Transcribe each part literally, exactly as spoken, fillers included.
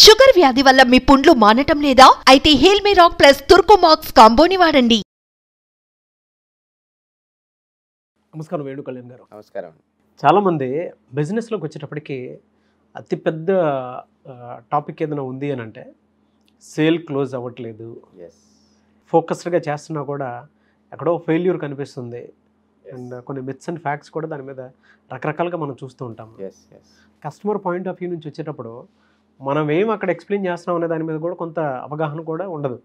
Sugar వ్యాధి వల్ల మీ పుండ్లు మానటం లేదా? అయితే హీల్మీ రాక్ ప్లస్ తుర్కోమాక్స్ కాంబోని వాడండి. నమస్కారం వేణు కళ్యాణ్ గారు. నమస్కారం. చాలామంది బిజినెస్లోకి వచ్చేటప్పటికి అతిపెద్ద టాపిక్ ఏదైనా ఉంది అని అంటే సేల్ క్లోజ్ అవ్వట్లేదు, ఫోకస్డ్గా చేస్తున్నా కూడా ఎక్కడో ఫెయిల్యూర్ కనిపిస్తుంది అండ్ కొన్ని మిత్స్ అండ్ ఫ్యాక్ట్స్ కూడా దాని మీద రకరకాలుగా మనం చూస్తూ ఉంటాం. కస్టమర్ పాయింట్ ఆఫ్ వ్యూ నుంచి వచ్చేటప్పుడు మనం ఏం అక్కడ ఎక్స్ప్లెయిన్ చేస్తున్నాం అనే దాని మీద కూడా కొంత అవగాహన కూడా ఉండదు,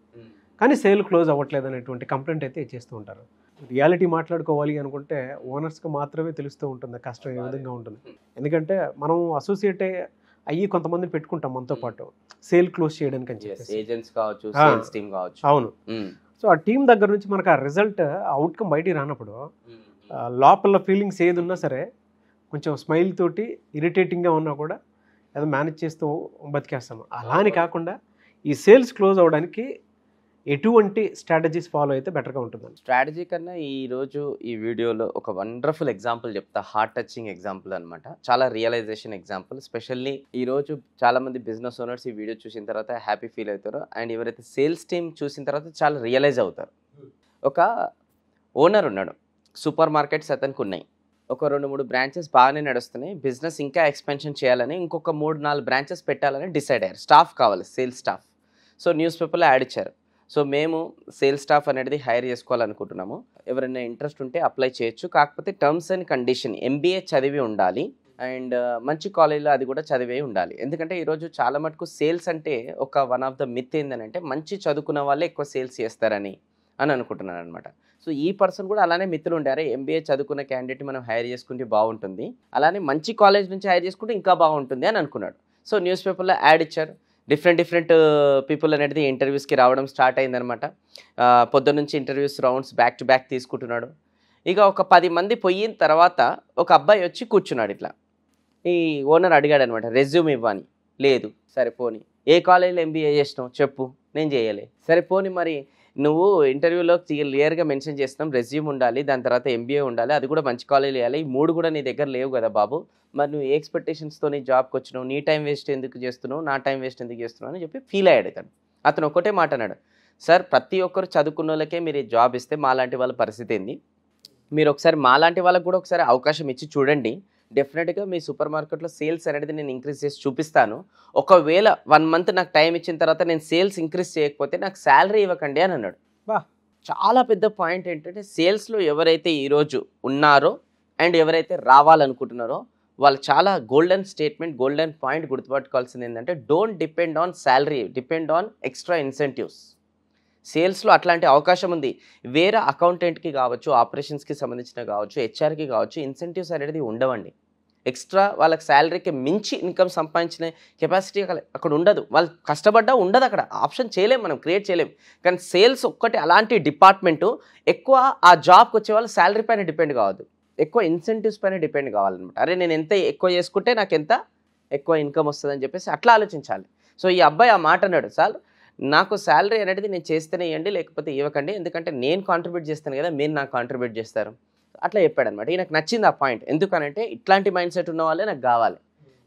కానీ సేల్ క్లోజ్ అవ్వట్లేదు అనేటువంటి కంప్లైంట్ అయితే చేస్తూ ఉంటారు. రియాలిటీ మాట్లాడుకోవాలి అనుకుంటే ఓనర్స్కి మాత్రమే తెలుస్తూ ఉంటుంది కష్టం ఏ విధంగా ఉంటుంది. ఎందుకంటే మనం అసోసియేట్ అయ్యి కొంతమందిని పెట్టుకుంటాం మనతో పాటు సేల్ క్లోజ్ చేయడానికి అని చెప్పేసి, ఏజెంట్స్ కావచ్చు, సేల్స్ టీమ్ కావచ్చు. అవును. సో ఆ టీం దగ్గర నుంచి మనకు ఆ రిజల్ట్ అవుట్కమ్ బయటికి రానప్పుడు లోపల ఫీలింగ్స్ ఏది ఉన్నా సరే కొంచెం స్మైల్ తోటి ఇరిటేటింగ్గా ఉన్నా కూడా ఏదో మేనేజ్ చేస్తూ బతికేస్తాము. అలానే కాకుండా ఈ సేల్స్ క్లోజ్ అవ్వడానికి ఎటువంటి స్ట్రాటజీస్ ఫాలో అయితే బెటర్గా ఉంటుందండి? స్ట్రాటజీ కన్నా ఈరోజు ఈ వీడియోలో ఒక వండర్ఫుల్ ఎగ్జాంపుల్ చెప్తా, హార్ట్ టచింగ్ ఎగ్జాంపుల్ అనమాట, చాలా రియలైజేషన్ ఎగ్జాంపుల్. స్పెషల్లీ ఈరోజు చాలామంది బిజినెస్ ఓనర్స్ ఈ వీడియో చూసిన తర్వాత హ్యాపీ ఫీల్ అవుతారు, అండ్ ఎవరైతే సేల్స్ టీమ్ చూసిన తర్వాత చాలా రియలైజ్ అవుతారు. ఒక ఓనర్ ఉన్నాడు, సూపర్ మార్కెట్స్ అతనికి ఉన్నాయి, ఒక రెండు మూడు బ్రాంచెస్ బాగానే నడుస్తున్నాయి, బిజినెస్ ఇంకా ఎక్స్పెన్షన్ చేయాలని ఇంకొక మూడు నాలుగు బ్రాంచెస్ పెట్టాలని డిసైడ్ అయ్యారు. స్టాఫ్ కావాలి, సేల్స్ స్టాఫ్. సో న్యూస్ పేపర్లో యాడ్ ఇచ్చారు, సో మేము సేల్స్ స్టాఫ్ అనేది హైర్ చేసుకోవాలనుకుంటున్నాము, ఎవరైనా ఇంట్రెస్ట్ ఉంటే అప్లై చేయొచ్చు, కాకపోతే టర్మ్స్ అండ్ కండిషన్ ఎంబీఏ చదివి ఉండాలి అండ్ మంచి కాలేజీలో అది కూడా చదివే ఉండాలి. ఎందుకంటే ఈరోజు చాలా మటుకు సేల్స్ అంటే ఒక వన్ ఆఫ్ ద మిత్ ఏంటంటే మంచి చదువుకున్న వాళ్ళే ఎక్కువ సేల్స్ చేస్తారని అని అనుకుంటున్నాను అనమాట. సో ఈ పర్సన్ కూడా అలానే మిత్రులు ఉండారు, ఎంబీఏ చదువుకున్న క్యాండిడేట్ మనం హైర్ చేసుకుంటే బాగుంటుంది, అలానే మంచి కాలేజ్ నుంచి హైర్ చేసుకుంటే ఇంకా బాగుంటుంది అని అనుకున్నాడు. సో న్యూస్ పేపర్లో యాడ్ ఇచ్చారు, డిఫరెంట్ డిఫరెంట్ పీపుల్ అనేది ఇంటర్వ్యూస్కి రావడం స్టార్ట్ అయిందనమాట. పొద్దున్నుంచి interviews rounds back to back తీసుకుంటున్నాడు. ఇక ఒక పది మంది పోయిన తర్వాత ఒక అబ్బాయి వచ్చి కూర్చున్నాడు. ఇట్లా ఈ ఓనర్ అడిగాడు అనమాట, రెజ్యూమ్ ఇవ్వని. లేదు. సరే పోనీ ఏ కాలేజీలో ఎంబీఏ చేసినావు చెప్పు. నేను చేయలే. సరే పోనీ మరి నువ్వు ఇంటర్వ్యూలో క్లియర్గా మెన్షన్ చేస్తున్నాం, రెజ్యూమ్ ఉండాలి, దాని తర్వాత ఎంబీఏ ఉండాలి, అది కూడా మంచి కాలేజీలు వేయాలి, ఈ మూడు కూడా నీ దగ్గర లేవు కదా బాబు, మరి నువ్వు ఏ ఎక్స్పెక్టేషన్స్తో నీ జాబ్కి వచ్చినావు, నీ టైం వేస్ట్ ఎందుకు చేస్తున్నావు, నా టైం వేస్ట్ ఎందుకు చేస్తున్నావు అని చెప్పి ఫీల్ అయ్యాడు అతను. అతను ఒకటే మాట అన్నాడు, సార్ ప్రతి ఒక్కరు చదువుకున్న వాళ్ళకే మీరు ఈ జాబ్ ఇస్తే మాలాంటి వాళ్ళ పరిస్థితి ఏంది, మీరు ఒకసారి మాలాంటి వాళ్ళకు కూడా ఒకసారి అవకాశం ఇచ్చి చూడండి, డెఫినెట్గా మీ సూపర్ మార్కెట్లో సేల్స్ అనేది నేను ఇంక్రీజ్ చేసి చూపిస్తాను, ఒకవేళ వన్ మంత్ నాకు టైం ఇచ్చిన తర్వాత నేను సేల్స్ ఇంక్రీజ్ చేయకపోతే నాకు శాలరీ ఇవ్వకండి అని అన్నాడు. బా, చాలా పెద్ద పాయింట్ ఏంటంటే సేల్స్లో ఎవరైతే ఈరోజు ఉన్నారో అండ్ ఎవరైతే రావాలనుకుంటున్నారో వాళ్ళు చాలా గోల్డెన్ స్టేట్మెంట్, గోల్డెన్ పాయింట్ గుర్తుపెట్టుకోవాల్సింది ఏంటంటే don't depend on salary, depend on extra incentives. సేల్స్లో అట్లాంటి అవకాశం ఉంది, వేరే అకౌంటెంట్కి కావచ్చు, ఆపరేషన్స్కి సంబంధించిన కావచ్చు, హెచ్ఆర్కి కావచ్చు, ఇన్సెంటివ్స్ అనేది ఉండవండి. ఎక్స్ట్రా వాళ్ళకి శాలరీకి మించి ఇన్కమ్ సంపాదించిన కెపాసిటీ అక్కడ ఉండదు, వాళ్ళు కష్టపడ్డా ఉండదు, అక్కడ ఆప్షన్ చేయలేం, మనం క్రియేట్ చేయలేం. కానీ సేల్స్ ఒక్కటి అలాంటి డిపార్ట్మెంటు, ఎక్కువ ఆ జాబ్కి వచ్చే వాళ్ళు శాలరీ పైన డిపెండ్ కావద్దు, ఎక్కువ ఇన్సెంటివ్స్ పైన డిపెండ్ కావాలన్నమాట. అరే నేను ఎంత ఎక్కువ చేసుకుంటే నాకు ఎంత ఎక్కువ ఇన్కమ్ వస్తుందని చెప్పేసి అట్లా ఆలోచించాలి. సో ఈ అబ్బాయి ఆ మాట అన్నాడు, సార్ నాకు శాలరీ అనేది నేను చేస్తేనే ఇవ్వండి, లేకపోతే ఇవ్వకండి, ఎందుకంటే నేను కాంట్రిబ్యూట్ చేస్తాను కదా, మీరు నాకు కాంట్రిబ్యూట్ చేస్తారు అట్లా చెప్పాడు అనమాట. నాకు నచ్చింది ఆ పాయింట్, ఎందుకనంటే ఇట్లాంటి మైండ్ సెట్ ఉన్న వాళ్ళే నాకు కావాలి,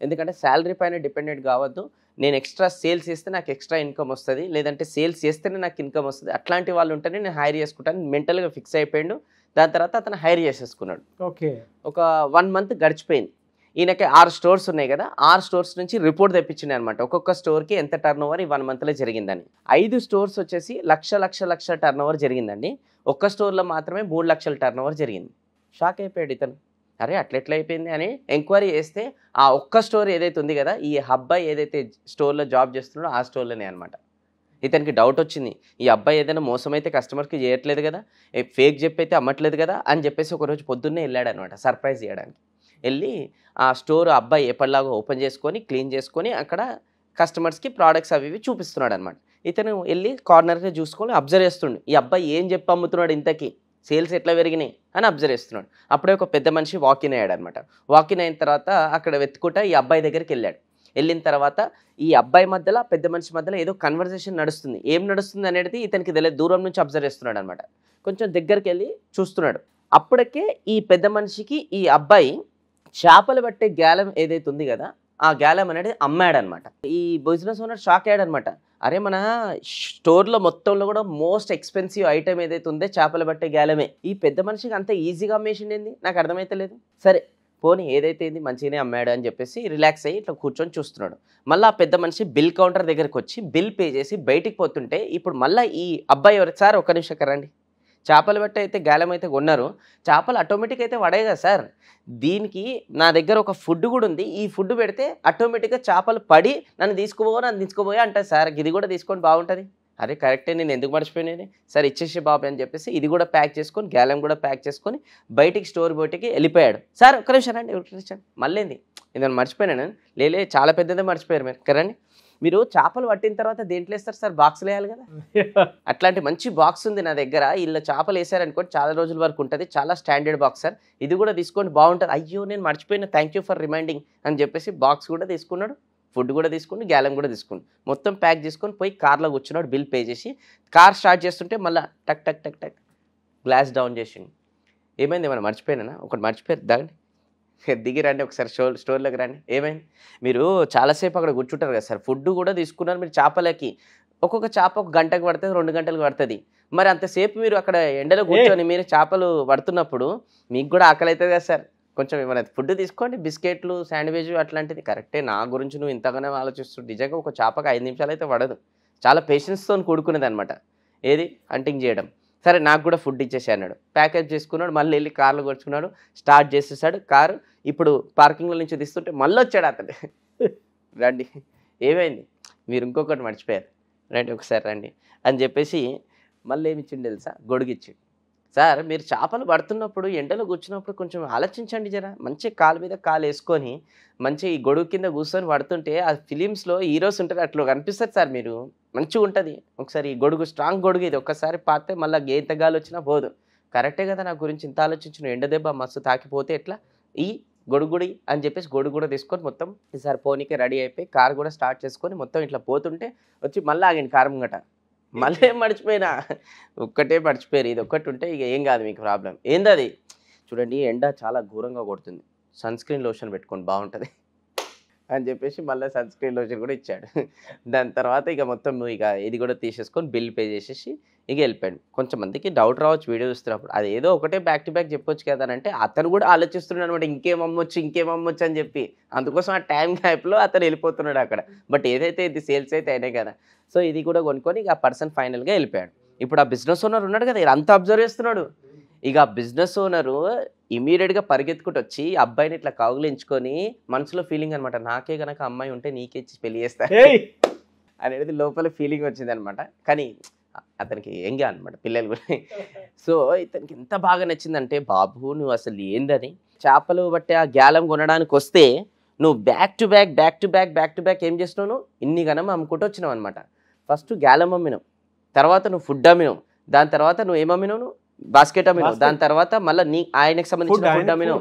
ఎందుకంటే శాలరీ పైన డిపెండెంట్ కావద్దు, నేను ఎక్స్ట్రా సేల్స్ చేస్తే నాకు ఎక్స్ట్రా ఇన్కమ్ వస్తుంది, లేదంటే సేల్స్ చేస్తేనే నాకు ఇన్కమ్ వస్తుంది, అట్లాంటి వాళ్ళు ఉంటేనే నేను హైర్ చేసుకుంటాను మెంటల్గా ఫిక్స్ అయిపోయాడు. దాని తర్వాత అతను హైర్ చేసేసుకున్నాడు. ఓకే, ఒక వన్ మంత్ గడిచిపోయింది. ఈయనకి ఆరు స్టోర్స్ ఉన్నాయి కదా, ఆరు స్టోర్స్ నుంచి రిపోర్ట్ తెప్పించింది అనమాట, ఒక్కొక్క స్టోర్కి ఎంత టర్న్ ఓవర్ ఈ వన్ మంత్లో జరిగిందని. ఐదు స్టోర్స్ వచ్చేసి లక్ష లక్ష లక్ష టర్న్ ఓవర్ జరిగిందండి, ఒక్క స్టోర్లో మాత్రమే మూడు లక్షల టర్న్ ఓవర్ జరిగింది. షాక్ అయిపోయాడు ఇతను, అరే అట్లెట్లా అయిపోయింది అని ఎంక్వైరీ చేస్తే ఆ ఒక్క స్టోర్ ఏదైతే ఉంది కదా, ఈ అబ్బాయి ఏదైతే స్టోర్లో జాబ్ చేస్తున్నాడో ఆ స్టోర్లోనే అనమాట. ఇతనికి డౌట్ వచ్చింది, ఈ అబ్బాయి ఏదైనా మోసం అయితే కస్టమర్కి చేయట్లేదు కదా, ఫేక్ చెప్పి అయితే అమ్మట్లేదు కదా అని చెప్పేసి ఒకరోజు పొద్దున్నే వెళ్ళాడు అనమాట సర్ప్రైజ్ చేయడానికి. వెళ్ళి ఆ స్టోర్ అబ్బాయి ఎప్పటిలాగా ఓపెన్ చేసుకొని క్లీన్ చేసుకొని అక్కడ కస్టమర్స్కి ప్రోడక్ట్స్ అవి ఇవి చూపిస్తున్నాడు అనమాట. ఇతను వెళ్ళి కార్నర్ని చూసుకొని అబ్జర్వ్ చేస్తుండు, ఈ అబ్బాయి ఏం చెప్పి అమ్ముతున్నాడు, ఇంతకీ సేల్స్ ఎట్లా పెరిగినాయి అని అబ్జర్వ్ చేస్తున్నాడు. అప్పుడే ఒక పెద్ద మనిషి వాకిన్ అయ్యాడు అనమాట. వాకిన్ అయిన తర్వాత అక్కడ వెతుకుంటా ఈ అబ్బాయి దగ్గరికి వెళ్ళాడు. వెళ్ళిన తర్వాత ఈ అబ్బాయి మధ్యలో పెద్ద మనిషి మధ్యలో ఏదో కన్వర్జేషన్ నడుస్తుంది, ఏం నడుస్తుంది అనేది ఇతనికి తెలియదు, దూరం నుంచి అబ్జర్వ్ చేస్తున్నాడు అనమాట. కొంచెం దగ్గరికి వెళ్ళి చూస్తున్నాడు, అప్పటికే ఈ పెద్ద మనిషికి ఈ అబ్బాయి చేపలు పట్టే గ్యాలం ఏదైతే ఉంది కదా आ ग्यालम अने अम्माडन बिजनेस ओनर षाकन अरे मन स्टोर मतलब मोस्ट एक्सपेंसिव आइटम एदे चापल पट्टे ग्यालमे मनि की अंत ईजी अम्मेसी अर्थम सर पोनी एदे मंचिने अम्माडु अनि चेप्पेसी रिलैक्स अय्यि इट्ला कूर्चोनि चूस्तुन्नाडु मल्ला पेद्द मनिषि बिल कौंटर दग्गरिकि वच्ची बिल पे चेसी बयटिकि पोतुंटे इप्पुडु मल्ला ई अब्बायि एवरु सार ओक निमिषं करेंडि चापल बट्टे अयिते गालम अयिते कोन्नारु चापल आटोमेटिक अयिते वडयगा सार दीनिकि ना दग्गर ओक फुड कूडा उंदी ई फुड पेडिते आटोमेटिक चापल पडि नन्नु तीसुकुपो नन्नु तीसुकुपोयि अंट सार गिदि कूडा तीसुकोंडि बागुंटदि अरे करेक्टे ने नेंदुकु मर्चिपोयाने सर इच्चेसे बाबू अनि चेप्पेसि इदि कूडा पैक चेसुकोनि ग्यालम कूडा पैक चेसुकोनि बयटिकि स्टोर बोटिकि वेल्लिपोयाडु सर ओक निमिषं రండి ओक निमिषं मल्लेंदि इदन मर्चिपोयानु लेले चाला पेद्ददे मर्चिपोयारु मेरु करेंडि మీరు చేపలు పట్టిన తర్వాత దేంట్లో వేస్తారు సార్ బాక్స్ లేయాలి కదా అట్లాంటి మంచి బాక్స్ ఉంది నా దగ్గర ఇల్ల చేపలు వేసారు అనుకోండి చాలా రోజుల వరకు ఉంటది చాలా స్టాండర్డ్ బాక్స్ సార్ ఇది కూడా తీసుకోండి బాగుంటది అయ్యో నేను మర్చిపోయినా థాంక్యూ ఫర్ రిమైండింగ్ అని చెప్పేసి బాక్స్ కూడా తీసుకున్నాడు ఫుడ్ కూడా తీసుకున్నాడు గ్యాలం కూడా తీసుకున్నాడు మొత్తం ప్యాక్ చేసుకొని పోయి కార్ లో కూర్చున్నాడు బిల్ పే చేసి కార్ స్టార్ట్ చేస్తుంటే మళ్ళా టక్ టక్ టక్ టక్ గ్లాస్ డౌన్ చేసింది ఏమైంది మనం మర్చిపోయినానా ఒకటి మర్చిపోయారు దాన్ని दिगी रही स्टोर स्टोर की रही एमें चाल सब अगर कुर्चुटर क्या सर फुड चापल की चाप गंट की पड़ता है रू गंटल पड़ती मैं अंत अगर एंडल कुर्चनी चापल पड़ता आकल क्या सर कोई फुड तस्को बिस्केट सैंडविच अट्लांटे करेक्टे ना गुरी इंतने आलोचि निज्ञा चापक ऐद निमशाल पड़ो चाल पेशेंस तो कूड़कनेट यदि हंटिंग से సరే నాకు కూడా ఫుడ్ ఇచ్చేసి అన్నాడు ప్యాకేజ్ చేసుకున్నాడు మళ్ళీ వెళ్ళి కార్లో కొర్చున్నాడు స్టార్ట్ చేసేసాడు కార్ ఇప్పుడు పార్కింగ్ లో నుంచి తీస్తుంటే మళ్ళీ వచ్చాడు అతను రండి ఏమైంది మీరు ఇంకొకటి మర్చిపోయారు రండి ఒకసారి రండి అని చెప్పేసి మళ్ళీ ఏమి ఇచ్చిండు తెలుసా గొడుగిచ్చి సార్ మీరు చేపలు పడుతున్నప్పుడు ఎండలో కూర్చున్నప్పుడు కొంచెం ఆలోచించండి జరా మంచి కాలు మీద కాలు వేసుకొని మంచి ఈ గొడుగు కింద కూర్చొని పడుతుంటే ఆ ఫిలిమ్స్ లో హీరోస్ ఉంటారు అట్లా కనిపిస్తారు సార్ మీరు మంచిగా ఉంటుంది ఒకసారి ఈ గొడుగు స్ట్రాంగ్ గొడుగు ఇది ఒక్కసారి పాతే మళ్ళీ గేత గాలి వచ్చినా పోదు కరెక్టే కదా నా గురించి ఇంత ఆలోచించిన ఎండ దెబ్బ మస్తు తాకిపోతే ఎట్లా ఈ గొడుగుడి అని చెప్పేసి గొడుగు కూడా తీసుకొని మొత్తం ఈసారి పోనీకి రెడీ అయిపోయి కార్ కూడా స్టార్ట్ చేసుకొని మొత్తం ఇట్లా పోతుంటే వచ్చి మళ్ళీ ఆగింది కారు ముంగట మళ్ళీ మర్చిపోయినా ఒక్కటే మర్చిపోయారు ఇది ఒక్కటి ఉంటే ఇక ఏం కాదు మీకు ప్రాబ్లం ఏందది చూడండి ఎండ చాలా ఘోరంగా కొడుతుంది సన్ స్క్రీన్ లోషన్ పెట్టుకోండి బాగుంటుంది అని చెప్పేసి మళ్ళీ సన్ స్క్రీన్ లోషన్ కూడా ఇచ్చాడు దాని తర్వాత ఇక మొత్తం నువ్వు ఇక ఇది కూడా తీసేసుకొని బిల్ పే చేసేసి ఇక వెళ్ళిపోయాడు కొంతమందికి డౌట్ రావచ్చు వీడియో చూస్తున్నప్పుడు అది ఏదో ఒకటే బ్యాక్ టు బ్యాక్ చెప్పొచ్చు కదా అంటే అతను కూడా ఆలోచిస్తున్నాడు అనమాట ఇంకేం అమ్మొచ్చు ఇంకేం అమ్మొచ్చు అని చెప్పి అందుకోసం ఆ టైం గ్యాప్లో అతను వెళ్ళిపోతున్నాడు అక్కడ బట్ ఏదైతే ఇది సేల్స్ అయితే అయినాయి కదా సో ఇది కూడా కొనుక్కొని ఆ పర్సన్ ఫైనల్గా వెళ్ళిపోయాడు ఇప్పుడు ఆ బిజినెస్ ఓనర్ ఉన్నాడు కదా ఇదంతా అబ్జర్వ్ చేస్తున్నాడు ఇక ఆ బిజినెస్ ఓనరు ఇమిడియట్గా పరిగెత్తుకుంటూ వచ్చి అబ్బాయిని ఇట్లా కౌగిలించుకొని మనసులో ఫీలింగ్ అనమాట నాకే గనక అమ్మాయి ఉంటే నీకే ఇచ్చి పెళ్లి చేస్తా అనేది లోపల ఫీలింగ్ వచ్చింది అనమాట కానీ అతనికి ఎంగే అనమాట పిల్లలు కూడా సో ఇతనికి ఎంత బాగా నచ్చిందంటే బాబు నువ్వు అసలు ఏందని చేపలు బట్టి ఆ గ్యాలం కొనడానికి వస్తే నువ్వు back to back back to back back to back ఏం చేస్తున్నావు ఇన్ని గనం అమ్ముకుంటూ వచ్చినావు అనమాట ఫస్ట్ గ్యాలం అమ్మినావు తర్వాత నువ్వు ఫుడ్ అమ్మినావు దాని తర్వాత నువ్వు ఏమమ్మినావు బాస్కెట్ అమ్మినావు దాని తర్వాత మళ్ళీ నీ ఆయనకి సంబంధించిన ఫుడ్ అమ్మినావు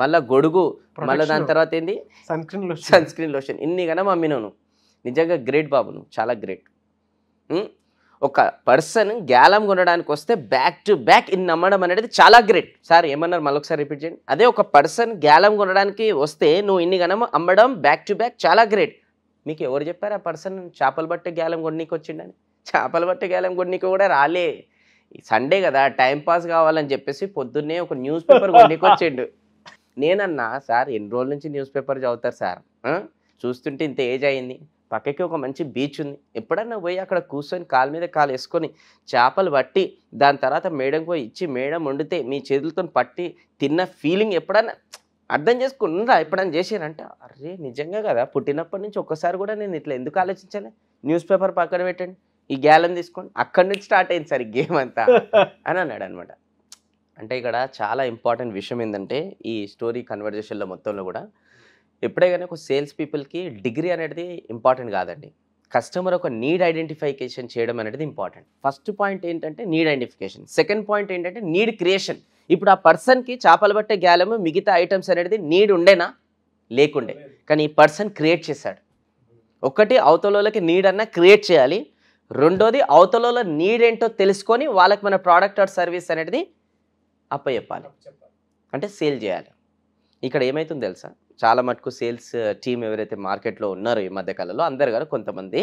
మళ్ళీ గొడుగు మళ్ళీ దాని తర్వాత ఏంది sunscreen lotion sunscreen lotion ఇన్ని గనం అమ్మినావు నిజంగా గ్రేట్ బాబు నువ్వు చాలా గ్రేట్ ఒక పర్సన్ గ్యాలం కొనడానికి వస్తే బ్యాక్ టు బ్యాక్ ఇన్ని అమ్మడం అనేది చాలా గ్రేట్ సార్ ఏమన్నారు మళ్ళీ ఒకసారి రిపీట్ చేయండి అదే ఒక పర్సన్ గ్యాలం కొనడానికి వస్తే నువ్వు ఇన్ని గనం అమ్మడం బ్యాక్ టు బ్యాక్ చాలా గ్రేట్ మీకు ఎవరు చెప్పారు ఆ పర్సన్ చేపలు పట్టే గ్యాలం కొనడానికి వచ్చిండని చేపలు పట్టే గ్యాలం కొనడానికి కూడా రాలే సండే కదా టైంపాస్ కావాలని చెప్పేసి పొద్దున్నే ఒక న్యూస్ పేపర్ కొనడానికి వచ్చిండు నేనన్నా సార్ ఎన్ని రోజుల నుంచి న్యూస్ పేపర్ చదువుతారు సార్ చూస్తుంటే ఇంత ఏజ్ అయింది పక్కకి ఒక మంచి బీచ్ ఉంది ఎప్పుడన్నా పోయి అక్కడ కూర్చొని కాలు మీద కాలు వేసుకొని చేపలు పట్టి దాని తర్వాత మేడం పోయి ఇచ్చి మేడం వండితే మీ చేతులతో పట్టి తిన్న ఫీలింగ్ ఎప్పుడన్నా అర్థం చేసుకున్నారా ఎప్పుడన్నా చేసారంటే అరే నిజంగా కదా పుట్టినప్పటి నుంచి ఒక్కసారి కూడా నేను ఇట్లా ఎందుకు ఆలోచించాలి న్యూస్ పేపర్ పక్కన పెట్టండి ఈ గ్యాలం తీసుకోండి అక్కడి నుంచి స్టార్ట్ అయింది సార్ గేమ్ అంతా అని అన్నాడు అనమాట అంటే ఇక్కడ చాలా ఇంపార్టెంట్ విషయం ఏంటంటే ఈ స్టోరీ కన్వర్జేషన్లో మొత్తంలో కూడా ఎప్పుడే కానీ ఒక సేల్స్ పీపుల్కి డిగ్రీ అనేది ఇంపార్టెంట్ కాదండి కస్టమర్ ఒక నీడ్ ఐడెంటిఫికేషన్ చేయడం అనేది ఇంపార్టెంట్ ఫస్ట్ పాయింట్ ఏంటంటే నీడ్ ఐడెంటిఫికేషన్ సెకండ్ పాయింట్ ఏంటంటే నీడ్ క్రియేషన్ ఇప్పుడు ఆ పర్సన్కి చేపలు పట్టే గ్యాలము మిగతా ఐటమ్స్ అనేది నీడ్ ఉండేనా లేకుండే కానీ ఈ పర్సన్ క్రియేట్ చేశాడు ఒకటి అవతలలోకి నీడ్ అన్న క్రియేట్ చేయాలి రెండోది అవతలలో నీడ్ ఏంటో తెలుసుకొని వాళ్ళకి మన ప్రోడక్ట్ ఆర్ సర్వీస్ అనేది అప్పచెప్పాలి అంటే సేల్ చేయాలి ఇక్కడ ఏమైతుందో తెలుసా చాలా మట్టుకు సేల్స్ టీమ్ ఎవరైతే మార్కెట్లో ఉన్నారో ఈ మధ్యకాలంలో అందరు గారు కొంతమంది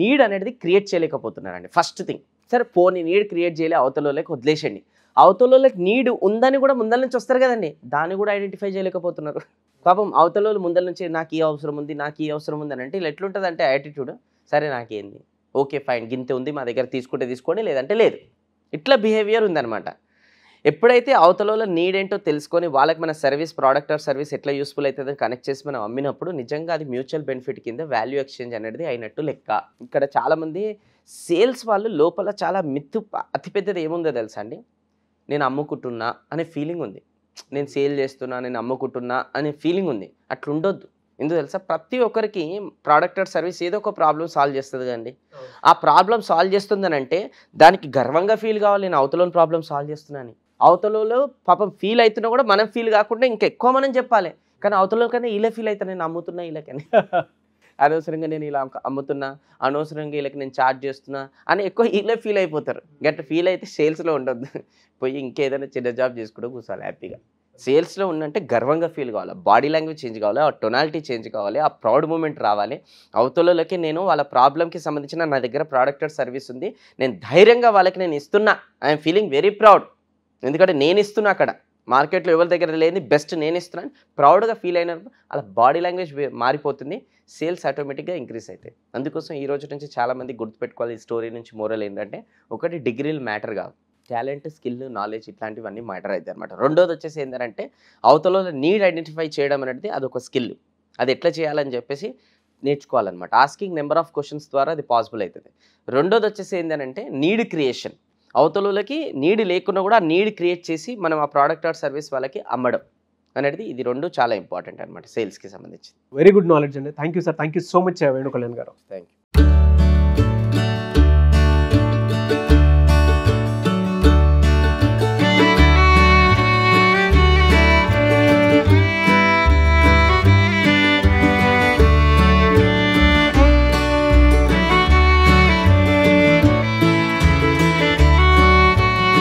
నీడ్ అనేది క్రియేట్ చేయలేకపోతున్నారండి. ఫస్ట్ థింగ్, సరే పోనీ నీడ్ క్రియేట్ చేయలే అవతలలోకి వదిలేసండి, అవతలలోకి నీడ్ ఉందని కూడా ముందల నుంచి వస్తారు కదండి, దాన్ని కూడా ఐడెంటిఫై చేయలేకపోతున్నారు. పాపం అవతలలో ముందల నుంచి నాకు ఈ అవసరం ఉంది నాకు ఈ అవసరం ఉంది అని అంటే ఇలా ఎట్లుంటుంది అంటే యాటిట్యూడ్, సరే నాకేంది ఓకే ఫైన్ గింతే ఉంది మా దగ్గర తీసుకుంటే తీసుకోండి లేదంటే లేదు, ఇట్లా బిహేవియర్ ఉందన్నమాట. ఎప్పుడైతే అవతలలో నీడ్ ఏంటో తెలుసుకొని వాళ్ళకి మన సర్వీస్ ప్రోడక్ట్ ఆర్ సర్వీస్ ఎట్లా యూస్ఫుల్ అవుతుందో కనెక్ట్ చేసి మనం అమ్మినప్పుడు నిజంగా అది మ్యూచువల్ బెనిఫిట్ కింద వాల్యూ ఎక్స్చేంజ్ అనేది అయినట్టు లెక్క. ఇక్కడ చాలామంది సేల్స్ వాళ్ళు లోపల చాలా మిత్తు అతిపెద్దది ఏముందో తెలుసా అండి, నేను అమ్ముకుంటున్నా అనే ఫీలింగ్ ఉంది, నేను సేల్ చేస్తున్నా నేను అమ్ముకుంటున్నా అనే ఫీలింగ్ ఉంది. అట్లా ఉండొద్దు, ఎందుకు తెలుసా, ప్రతి ఒక్కరికి ప్రోడక్ట్ ఆర్ సర్వీస్ ఏదో ఒక ప్రాబ్లం సాల్వ్ చేస్తుంది కదండి. ఆ ప్రాబ్లం సాల్వ్ చేస్తుందని అంటే దానికి గర్వంగా ఫీల్ కావాలి, నేను అవతలోని ప్రాబ్లం సాల్వ్ చేస్తున్నాను. అవతలలో పాపం ఫీల్ అవుతున్నా కూడా మనం ఫీల్ కాకుండా ఇంకెక్కువ మనం చెప్పాలి, కానీ అవతలలో కన్నా ఇలా ఫీల్ అవుతాను నేను అమ్ముతున్నా వీళ్ళకని, అనవసరంగా నేను ఇలా అమ్ముతున్నా అనవసరంగా వీళ్ళకి నేను ఛార్జ్ చేస్తున్నా అని ఎక్కువ ఇలా ఫీల్ అయిపోతారు. గట్ట ఫీల్ అయితే సేల్స్లో ఉండొద్దు, పోయి ఇంకేదైనా చిన్న జాబ్ చేసుకుంటూ కూర్చోవాలి హ్యాపీగా. సేల్స్లో ఉన్నంటే గర్వంగా ఫీల్ కావాలి, బాడీ లాంగ్వేజ్ చేంజ్ కావాలి, ఆ టొనాలిటీ చేంజ్ కావాలి, ఆ ప్రౌడ్ మూమెంట్ రావాలి. అవతలలోకి నేను వాళ్ళ ప్రాబ్లంకి సంబంధించిన నా దగ్గర ప్రోడక్ట్ ఆర్ సర్వీస్ ఉంది, నేను ధైర్యంగా వాళ్ళకి నేను ఇస్తున్నా, ఐఎమ్ ఫీలింగ్ వెరీ ప్రౌడ్, ఎందుకంటే నేను ఇస్తున్నా అక్కడ మార్కెట్లో ఎవరి దగ్గర లేని బెస్ట్ నేను ఇస్తున్నాను ప్రౌడ్గా ఫీల్ అయినప్పుడు అలా బాడీ లాంగ్వేజ్ మారిపోతుంది, సేల్స్ ఆటోమేటిక్గా ఇంక్రీజ్ అవుతాయి. అందుకోసం ఈ రోజు నుంచి చాలామంది గుర్తుపెట్టుకోవాలి ఈ స్టోరీ నుంచి మోరల్ ఏంటంటే, ఒకటి డిగ్రీలు మ్యాటర్ కాదు, టాలెంట్ స్కిల్ నాలెడ్జ్ ఇట్లాంటివన్నీ మ్యాటర్ అవుతాయి అనమాట. రెండోది వచ్చేసి ఏంటంటే అవతలో నీడ్ ఐడెంటిఫై చేయడం అనేది అదొక స్కిల్, అది ఎట్లా చేయాలని చెప్పేసి నేర్చుకోవాలన్నమాట. ఆస్కింగ్ నెంబర్ ఆఫ్ క్వశ్చన్స్ ద్వారా అది పాసిబుల్ అవుతుంది. రెండోది వచ్చేసి ఏంటంటే నీడ్ క్రియేషన్, అవతలలోకి నీడ్ లేకుండా కూడా నీడ్ క్రియేట్ చేసి మనం ఆ ప్రోడక్ట్ ఆర్ సర్వీస్ వాళ్ళకి అమ్మడం అనేది, ఇది రెండు చాలా ఇంపార్టెంట్ అనమాట సేల్స్కి సంబంధించి. వెరీ గుడ్ నాలెడ్జ్ అండి, thank you sir, thank you so much Venukalyan గారు, థ్యాంక్ యూ.